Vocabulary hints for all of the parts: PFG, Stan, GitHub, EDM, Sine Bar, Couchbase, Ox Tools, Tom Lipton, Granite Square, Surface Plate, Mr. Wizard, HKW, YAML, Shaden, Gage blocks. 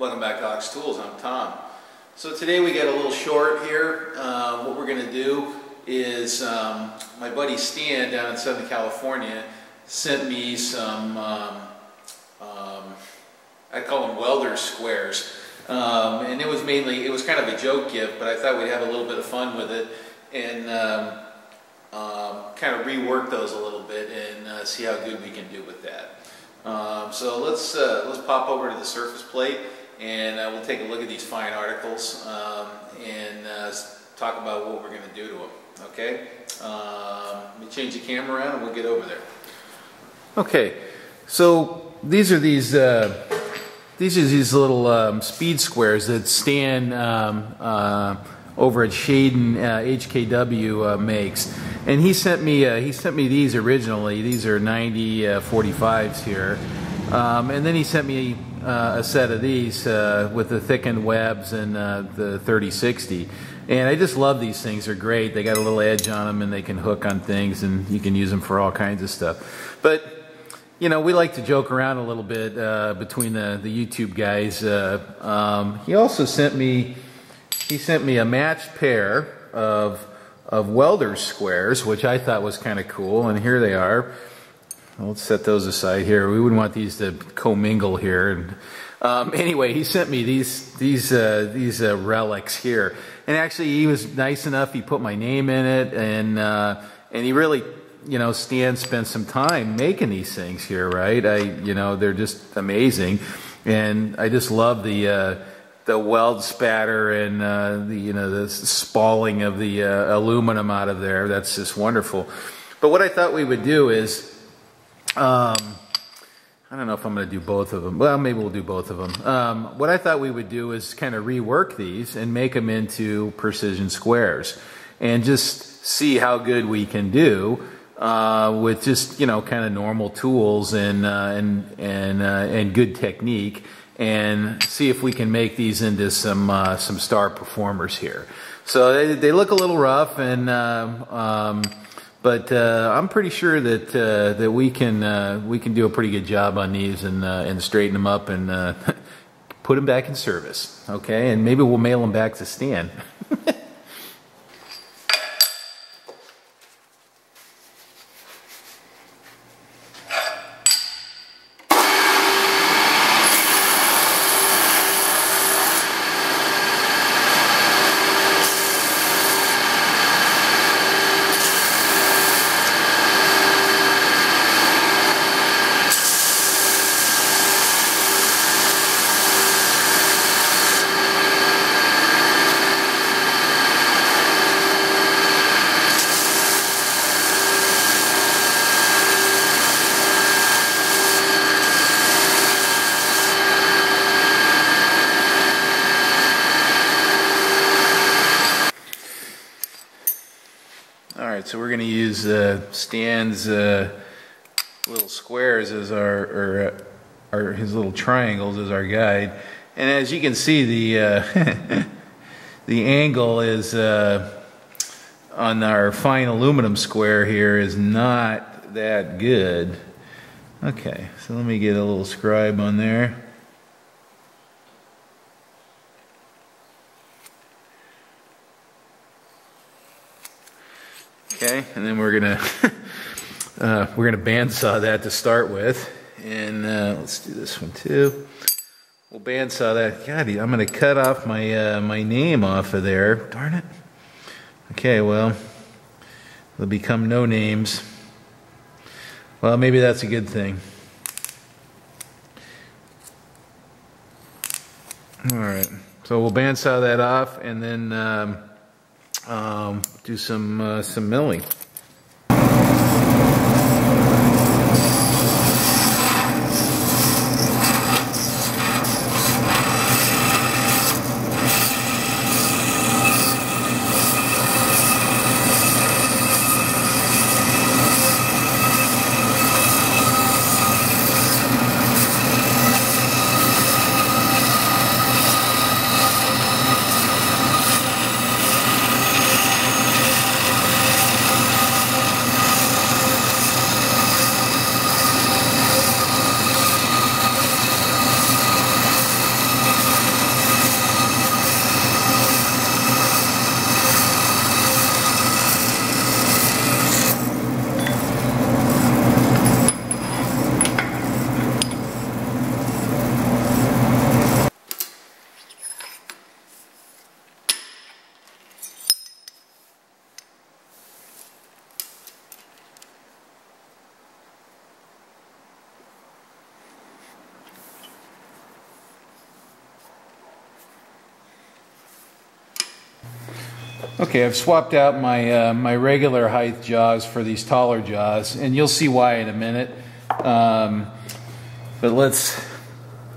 Welcome back to Ox Tools. I'm Tom. So today we got a little short here. What we're going to do is my buddy Stan down in Southern California sent me some, I call them welder squares. And it was kind of a joke gift, but I thought we'd have a little bit of fun with it and kind of rework those a little bit and see how good we can do with that. So let's pop over to the surface plate and we'll take a look at these fine articles and talk about what we're going to do to them. Okay, let me change the camera around and we'll get over there. Okay, so these are these little speed squares that Stan over at Shaden HKW makes, and he sent me these originally. These are 90 45s here, and then he sent me a set of these with the thickened webs and the 3060. And I just love these things. They're great. They got a little edge on them, and they can hook on things, and you can use them for all kinds of stuff. But you know, we like to joke around a little bit between the YouTube guys. He also sent me. He sent me a matched pair of welder squares, which I thought was kind of cool, and here they are. Let's set those aside here. We wouldn't want these to commingle here. And anyway, he sent me these relics here, and actually he was nice enough. He put my name in it, and he really, you know, Stan spent some time making these things here, right? You know, they're just amazing, and I just love the weld spatter and the spalling of the aluminum out of there. That's just wonderful. But what I thought we would do is, I don't know if I'm going to do both of them. Well, maybe we'll do both of them. What I thought we would do is kind of rework these and make them into precision squares, and just see how good we can do with just, you know, kind of normal tools and good technique, and see if we can make these into some star performers here. So they look a little rough, and but I'm pretty sure that that we can do a pretty good job on these and straighten them up and put them back in service. Okay, and maybe we'll mail them back to Stan. So we're going to use Stan's little squares as our his little triangles as our guide, and as you can see, the the angle is on our fine aluminum square here is not that good. Okay, so let me get a little scribe on there. Okay, and then we're gonna bandsaw that to start with, and let's do this one too. We'll bandsaw that. God, I'm gonna cut off my my name off of there. Darn it. Okay, well, there'll become no names. Well, maybe that's a good thing. All right, so we'll bandsaw that off, and then. Do some milling. Okay, I've swapped out my my regular height jaws for these taller jaws, and you'll see why in a minute. But let's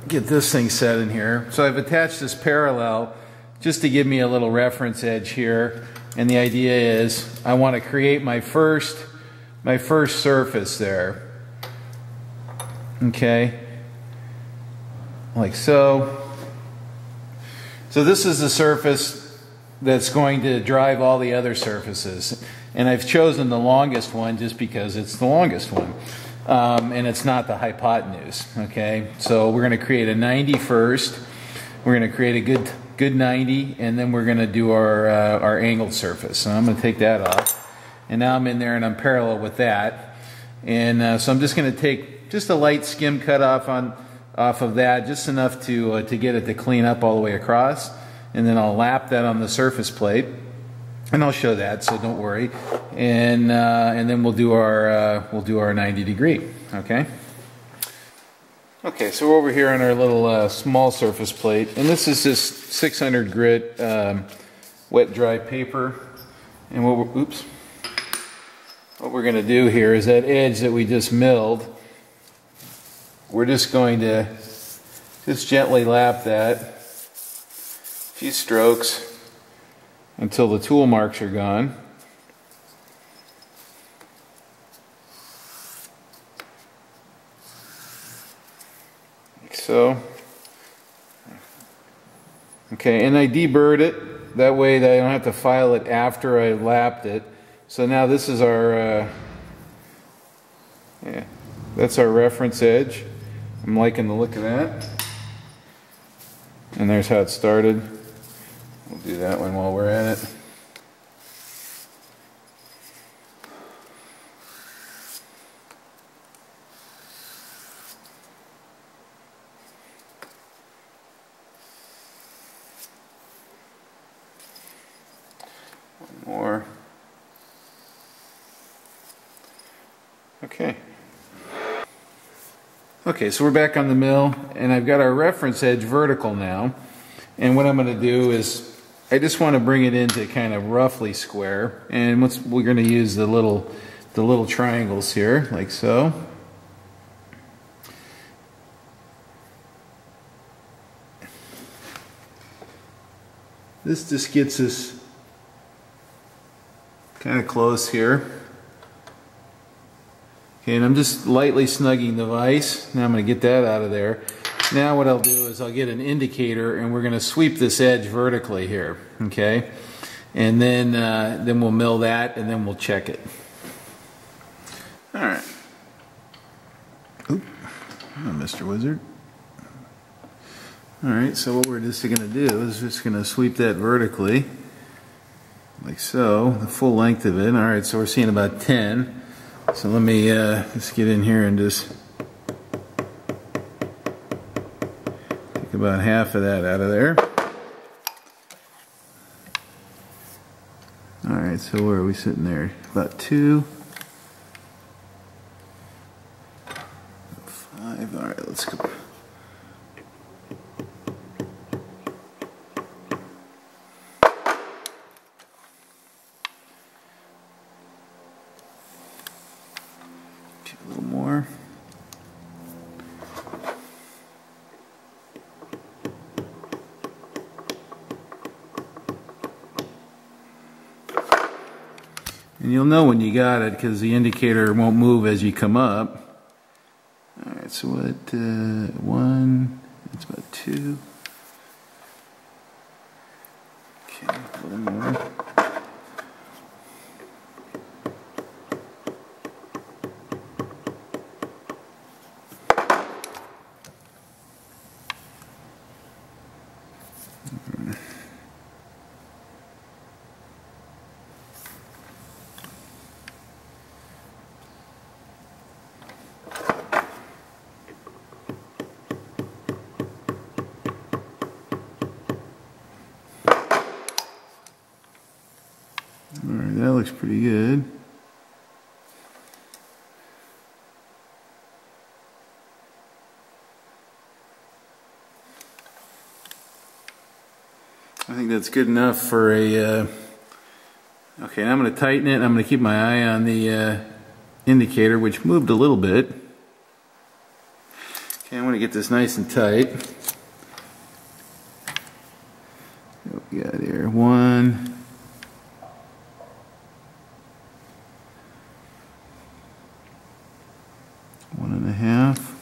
get this thing set in here. So I've attached this parallel just to give me a little reference edge here, and the idea is I want to create my first surface there. Okay, like so. So this is the surface that's going to drive all the other surfaces. And I've chosen the longest one just because it's the longest one. And it's not the hypotenuse, okay? So we're gonna create a 90 first. We're gonna create a good 90, and then we're gonna do our angled surface. So I'm gonna take that off. And now I'm in there and I'm parallel with that. And so I'm just gonna take just a light skim cut off of that, just enough to get it to clean up all the way across. And then I'll lap that on the surface plate, and I'll show that, so don't worry. And then we'll do our 90 degree. Okay. Okay, so we're over here on our little small surface plate, and this is this 600 grit wet dry paper. And what we're going to do here is that edge that we just milled. We're just going to just gently lap that. Few strokes until the tool marks are gone. Like so. Okay, and I deburred it. That way that I don't have to file it after I lapped it. So now this is our, yeah, that's our reference edge. I'm liking the look of that. And there's how it started. We'll do that one while we're at it. One more. Okay. Okay, so we're back on the mill, and I've got our reference edge vertical now. And what I'm going to do is I just want to bring it into kind of roughly square, and we're going to use the little triangles here, like so. This just gets us kind of close here. Okay, and I'm just lightly snugging the vise. Now I'm going to get that out of there. Now what I'll do is I'll get an indicator, and we're going to sweep this edge vertically here, okay? And then we'll mill that, and then we'll check it. All right. Oop. Oh, Mr. Wizard. All right, so what we're just going to do is just going to sweep that vertically, like so, the full length of it. All right, so we're seeing about 10. So let me just get in here and just about half of that out of there. All right, so where are we sitting there? About 2, 5. All right, let's go. A little more. And you'll know when you got it because the indicator won't move as you come up. All right, so what, 1, that's about 2. Okay, a little more. That looks pretty good. I think that's good enough for Okay, now I'm going to tighten it, and I'm going to keep my eye on the indicator, which moved a little bit. Okay, I want to get this nice and tight. What we got here? One. One and a half.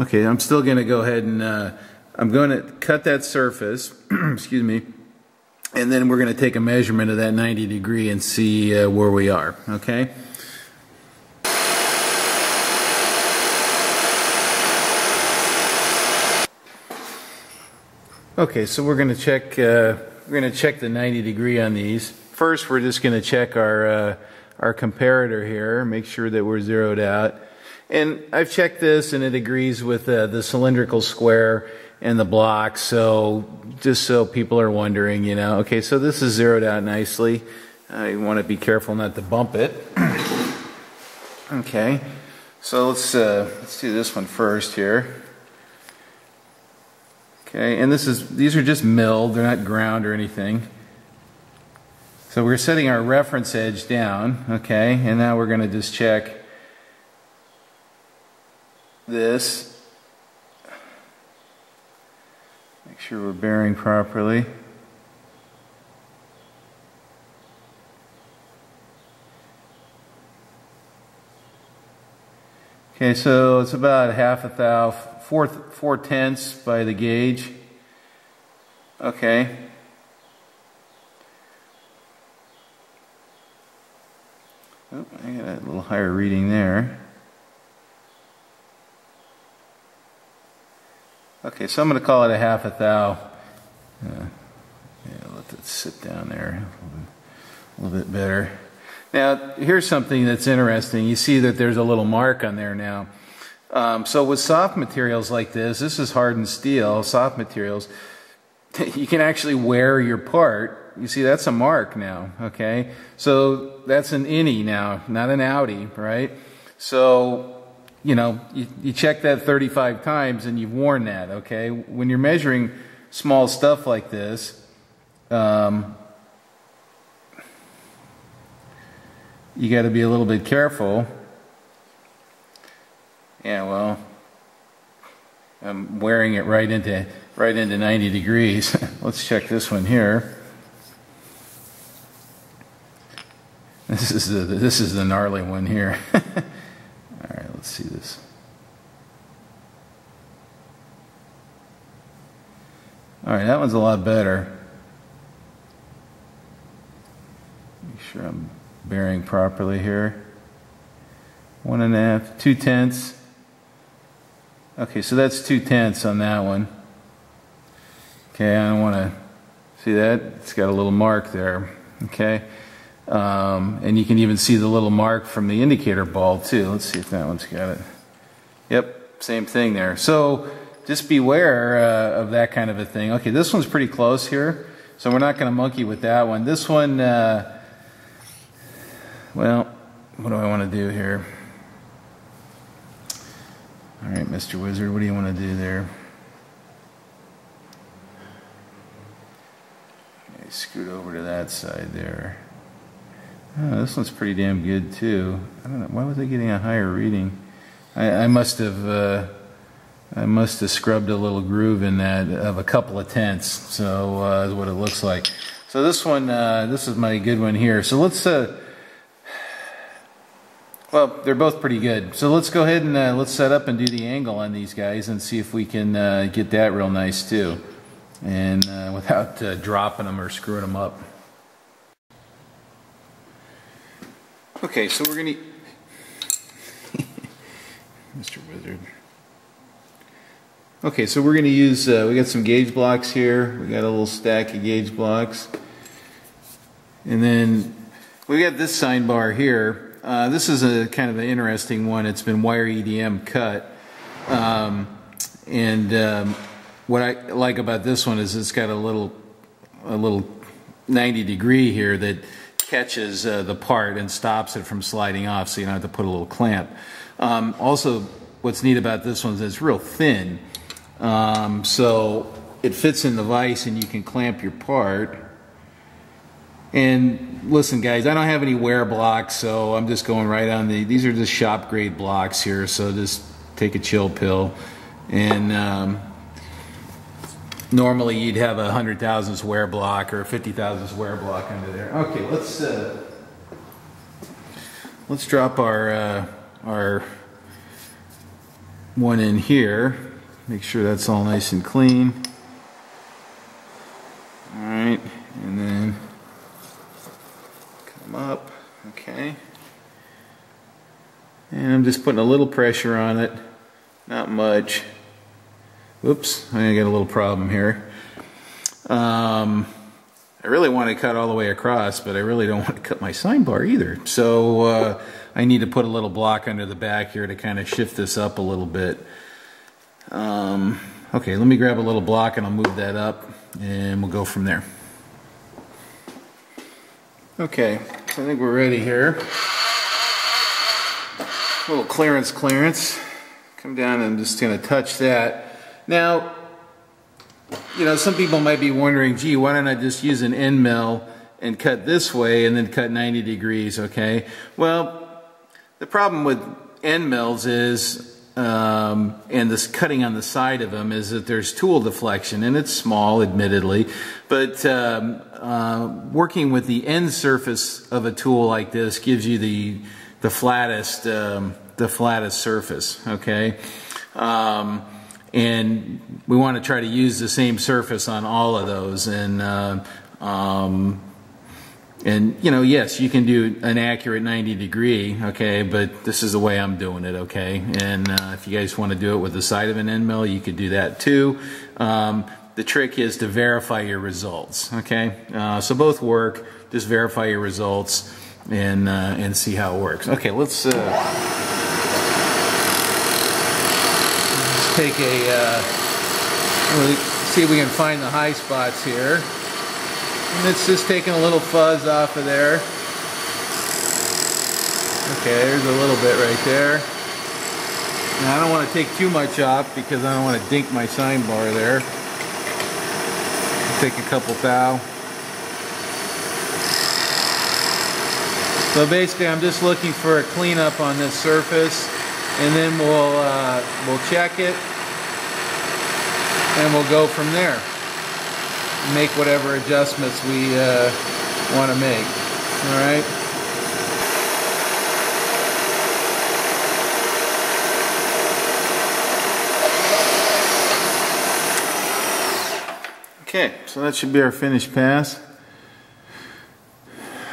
Okay, I'm still going to go ahead and I'm going to cut that surface, excuse me, and then we're going to take a measurement of that 90 degree and see where we are, okay? Okay, so we're going to check the 90 degree on these. First, we're just going to check our comparator here, make sure that we're zeroed out. And I've checked this, and it agrees with the cylindrical square and the block, so just so people are wondering, you know. Okay, so this is zeroed out nicely. You want to be careful not to bump it. Okay, so let's do this one first here. Okay, and this is, these are just milled, they're not ground or anything. So we're setting our reference edge down, okay, and now we're going to just check this. Make sure we're bearing properly. Okay, so it's about half a thou, four tenths by the gauge. Okay. Oh, I got a little higher reading there. Okay, so I'm going to call it a half a thou. Yeah, let that sit down there a little bit better. Now, here's something that's interesting. You see that there's a little mark on there now. So with soft materials like this is hardened steel, soft materials, you can actually wear your part. You see, that's a mark now, okay? So that's an innie now, not an outie, right? So, you know, you check that 35 times and you've worn that, okay? When you're measuring small stuff like this, you got to be a little bit careful. Yeah, well, I'm wearing it right into 90 degrees. Let's check this one here. This is the gnarly one here. Let's see this. All right, that one's a lot better. Make sure I'm bearing properly here. One and a half, 2 tenths. Okay, so that's 2 tenths on that one. Okay, I don't want to see that. It's got a little mark there. Okay. And you can even see the little mark from the indicator ball too. Let's see if that one's got it. Yep, same thing there. So just beware of that kind of a thing. Okay, this one's pretty close here, so we're not going to monkey with that one. This one, well, what do I want to do here? All right, Mr. Wizard, what do you want to do there? Okay, scoot over to that side there. Oh, this one's pretty damn good too. I don't know, why was I getting a higher reading? I must have scrubbed a little groove in that of a couple of tenths. So is what it looks like. So this one, this is my good one here. So let's, well, they're both pretty good. So let's go ahead and let's set up and do the angle on these guys and see if we can get that real nice too, and without dropping them or screwing them up. Okay, so we're going to... Mr. Wizard. Okay, so we're going to use... we got some gauge blocks here. We got a little stack of gauge blocks. And then we got this sine bar here. This is a kind of an interesting one. It's been wire EDM cut. What I like about this one is it's got a little 90 degree here that catches the part and stops it from sliding off, so you don't have to put a little clamp. Also, what's neat about this one is it's real thin, so it fits in the vise and you can clamp your part. And listen guys, I don't have any wear blocks, so I'm just going right on these are just shop grade blocks here, so just take a chill pill. And normally you'd have a 100,000ths wear block or a 50,000ths wear block under there. Okay, let's drop our one in here. Make sure that's all nice and clean. All right, and then come up, okay. And I'm just putting a little pressure on it, not much. Oops, I got a little problem here. I really want to cut all the way across, but I really don't want to cut my sine bar either. So I need to put a little block under the back here to kind of shift this up a little bit. Okay, let me grab a little block and I'll move that up and we'll go from there. Okay, so I think we're ready here. A little clearance. Come down and I'm just going to touch that. Now, you know, some people might be wondering, gee, why don't I just use an end mill and cut this way and then cut 90 degrees, okay? Well, the problem with end mills is and this cutting on the side of them is that there's tool deflection, and it's small admittedly, but working with the end surface of a tool like this gives you the flattest surface, okay? And we want to try to use the same surface on all of those, and you know, yes, you can do an accurate 90 degree, okay, but this is the way I'm doing it, okay? And if you guys want to do it with the side of an end mill, you could do that too. The trick is to verify your results, okay? So both work, just verify your results and see how it works. Okay, let's take a see if we can find the high spots here. And it's just taking a little fuzz off of there. Okay, there's a little bit right there. Now I don't want to take too much off because I don't want to dink my sine bar there. I'll take a couple thou. So basically I'm just looking for a cleanup on this surface, and then we'll check it and we'll go from there. Make whatever adjustments we want to make. All right. Okay, so that should be our finished pass.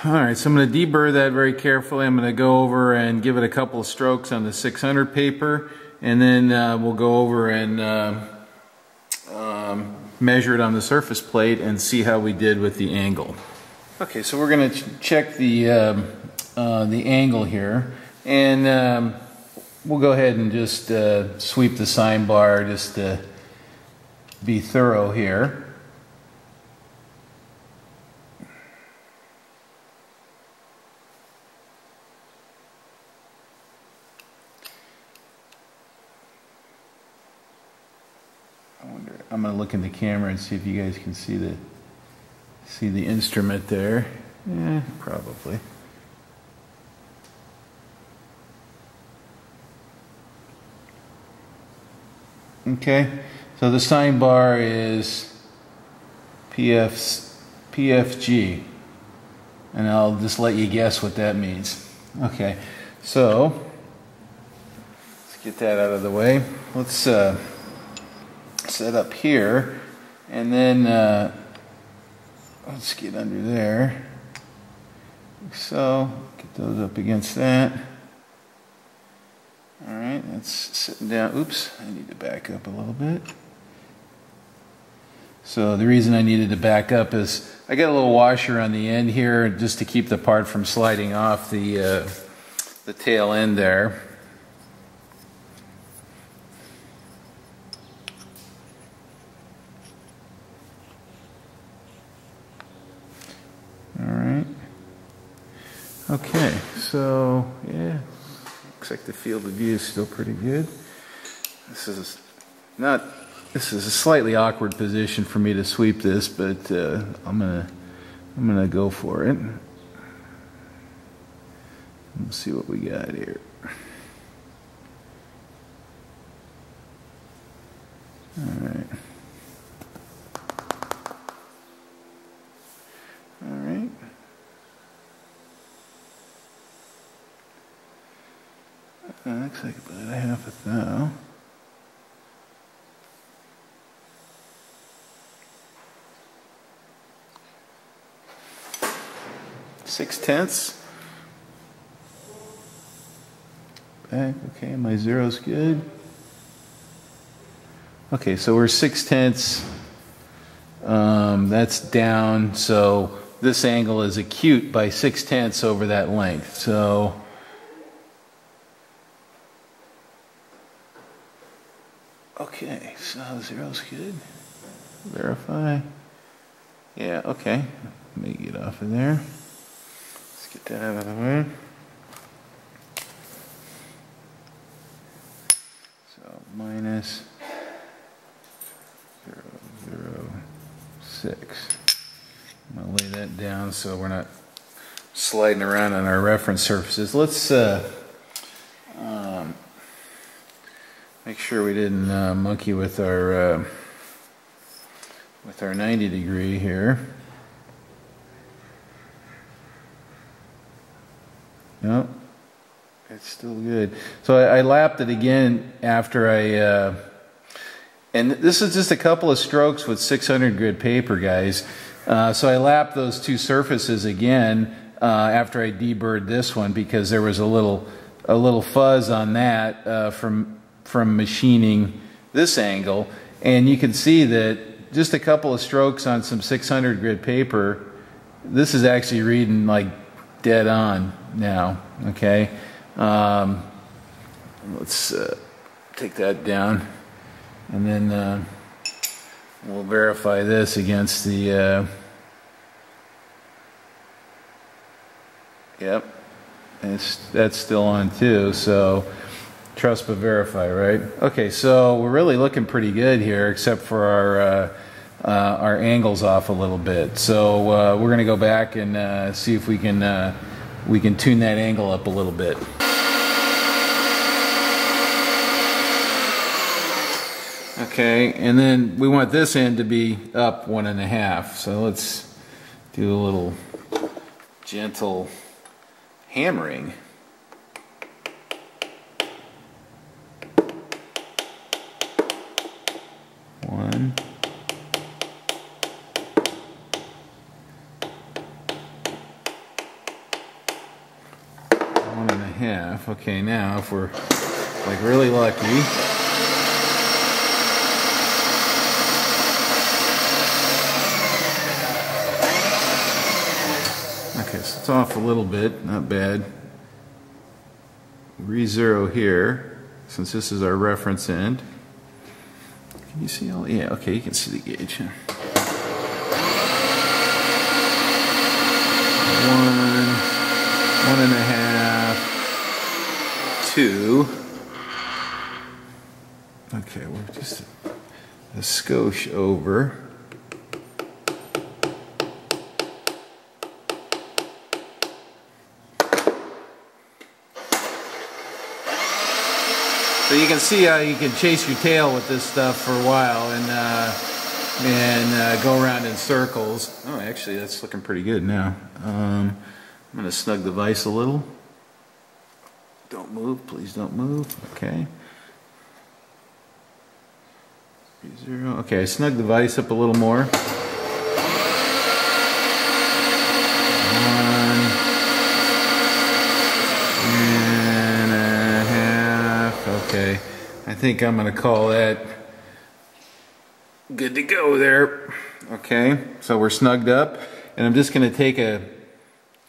All right, so I'm going to deburr that very carefully. I'm going to go over and give it a couple of strokes on the 600 paper, and then we'll go over and measure it on the surface plate and see how we did with the angle. Okay, so we're going to check the angle here, and we'll go ahead and just sweep the sine bar just to be thorough here. I'm gonna look in the camera and see if you guys can see the instrument there. Yeah, probably. Okay, so the sine bar is PFG, and I'll just let you guess what that means. Okay, so let's get that out of the way. Let's set up here, and then let's get under there. So get those up against that. All right, that's sitting down. Oops, I need to back up a little bit. So the reason I needed to back up is I got a little washer on the end here just to keep the part from sliding off the tail end there. Okay, so yeah, looks like the field of view is still pretty good. This is not This is a slightly awkward position for me to sweep this, but I'm gonna go for it. Let's see what we got here. All right. All right. That looks like about a half a thou. Six tenths. Back, okay, my zero's good. Okay, so we're 6 tenths. That's down, so this angle is acute by 6 tenths over that length. So okay, so zero's good. Verify. Yeah, okay. Let me get off of there. Let's get that out of the way. So minus 0, 0, 6. I'm gonna lay that down so we're not sliding around on our reference surfaces. Let's make sure we didn't monkey with our 90 degree here. No, it's still good. So I lapped it again after I. And this is just a couple of strokes with 600 grit paper, guys. So I lapped those two surfaces again after I deburred this one because there was a little fuzz on that from machining this angle. And you can see that just a couple of strokes on some 600 grit paper, this is actually reading like dead on now. Okay, let's take that down. And then we'll verify this against the, yep, and that's still on too, so trust but verify, right? Okay, so we're really looking pretty good here, except for our angles off a little bit. So we're gonna go back and see if we can tune that angle up a little bit. Okay, and then we want this end to be up 1.5, so let's do a little gentle hammering. One. One and a half. Okay, now if we're like really lucky. It's off a little bit, not bad. Re-zero here, since this is our reference end. Can you see all? Yeah, okay, you can see the gauge. Huh? 1, 1.5, 2. Okay, we're just a skosh over. So you can see how you can chase your tail with this stuff for a while and go around in circles. Oh, actually, that's looking pretty good now. I'm going to snug the vise a little. Don't move. Please don't move. Okay. 0. Okay, I snugged the vise up a little more. 1.5. Okay, I think I'm gonna call that good to go there. Okay, so we're snugged up, and I'm just gonna take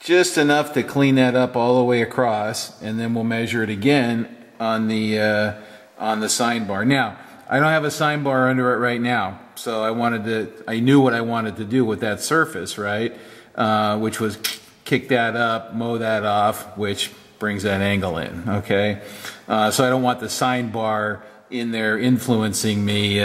just enough to clean that up all the way across, and then we'll measure it again on the sine bar. Now, I don't have a sine bar under it right now, so I knew what I wanted to do with that surface, right? Which was kick that up, mow that off, which brings that angle in, okay? So I don't want the sine bar in there influencing me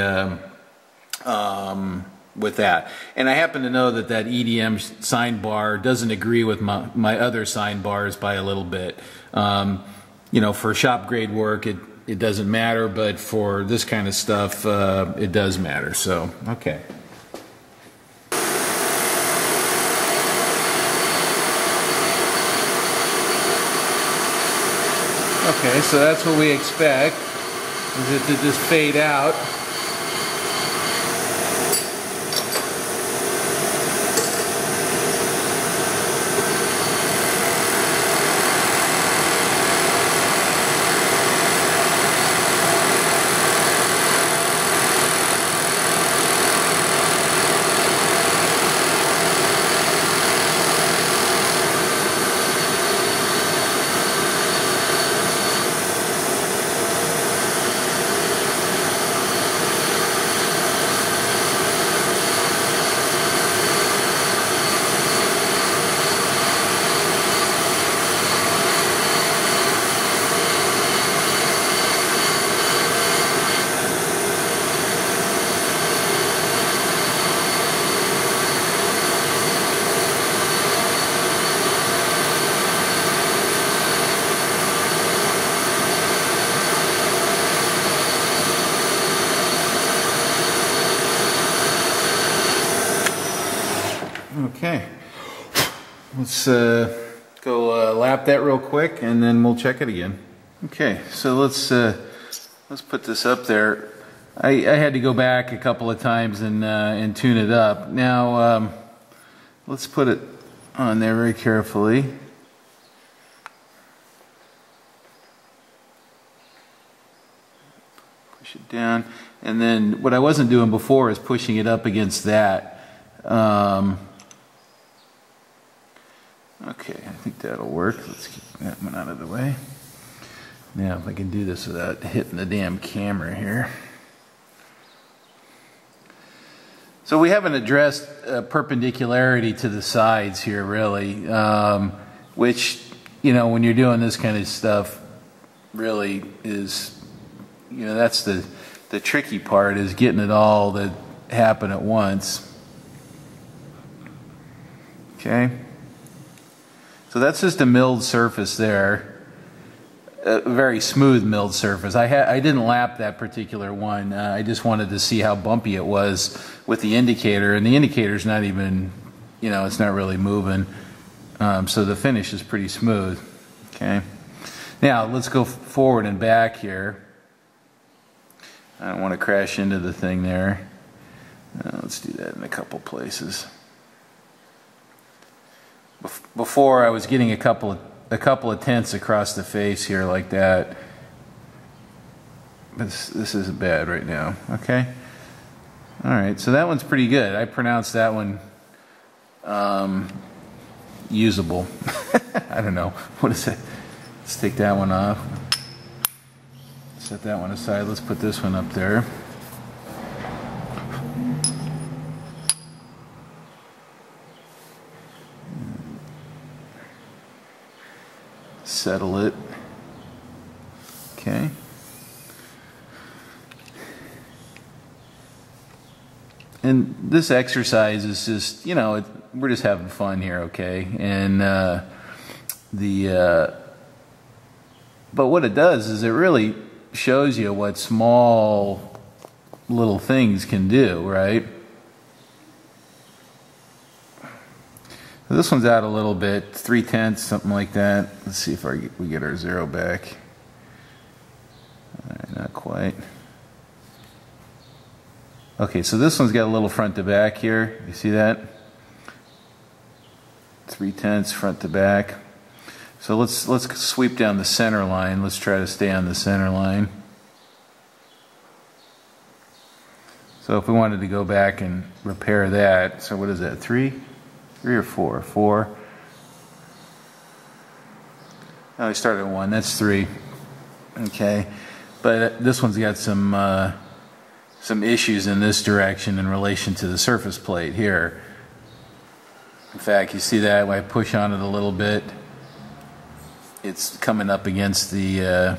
with that. And I happen to know that that EDM sine bar doesn't agree with my other sine bars by a little bit. You know, for shop grade work, it doesn't matter, but for this kind of stuff, it does matter. So, okay. Okay, so that's what we expect, is it to just fade out. Okay, let's go lap that real quick, and then we'll check it again. Okay, so let's put this up there. I had to go back a couple of times and tune it up. Now let's put it on there very carefully. Push it down, and then what I wasn't doing before is pushing it up against that. Okay, I think that'll work. Let's keep that one out of the way. Now, if I can do this without hitting the damn camera here. So we haven't addressed perpendicularity to the sides here, really, which, you know, when you're doing this kind of stuff, really is, you know, that's the tricky part, is getting it all to happen at once. Okay. So that's just a milled surface there, a very smooth milled surface. I didn't lap that particular one. I just wanted to see how bumpy it was with the indicator, and the indicator's not even, you know, it's not really moving. So the finish is pretty smooth. Okay. Now let's go forward and back here. I don't want to crash into the thing there. Let's do that in a couple places. Before I was getting a couple of tenths across the face here like that. This isn't bad right now. Okay. All right. So that one's pretty good. I pronounced that one usable. I don't know. What is it? Let's take that one off. Set that one aside. Let's put this one up there. Settle it. Okay. And this exercise is just, you know, we're just having fun here, okay? And but what it does is it really shows you what small little things can do, right? This one's out a little bit, 3/10, something like that. Let's see if we get our zero back. All right, not quite. Okay, so this one's got a little front to back here. You see that? 3/10 front to back. So let's sweep down the center line. Let's try to stay on the center line. So if we wanted to go back and repair that, so what is that, three or four? Four. Oh, I started at one. That's three. Okay, but this one's got some issues in this direction in relation to the surface plate here. In fact, you see that when I push on it a little bit, it's coming up against the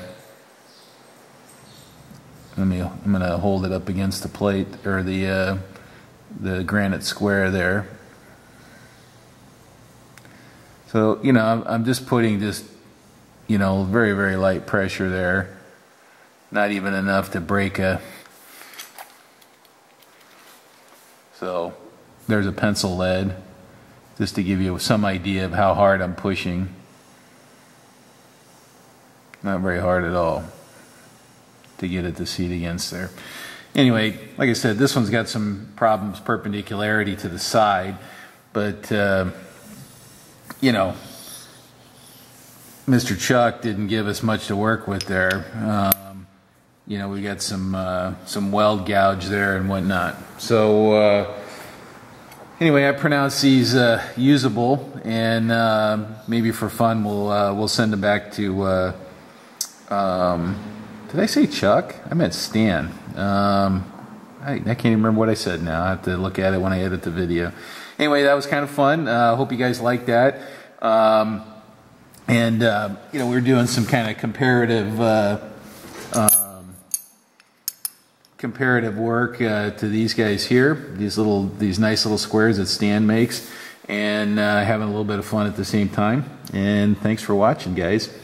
I'm going to hold it up against the plate, or the granite square there. So, you know, I'm just putting just, you know, very, very light pressure there. Not even enough to break a... So, there's a pencil lead, just to give you some idea of how hard I'm pushing. Not very hard at all to get it to seat against there. Anyway, like I said, this one's got some problems, perpendicularity to the side, but you know, Mr. Chuck didn't give us much to work with there. You know, we got some weld gouge there and whatnot. So anyway, I pronounce these usable, and maybe for fun we'll send them back to. Did I say Chuck? I meant Stan. I can't even remember what I said now. I have to look at it when I edit the video. Anyway, that was kind of fun. I hope you guys liked that. You know, we were doing some kind of comparative comparative work to these guys here, these nice little squares that Stan makes, and having a little bit of fun at the same time. And thanks for watching, guys.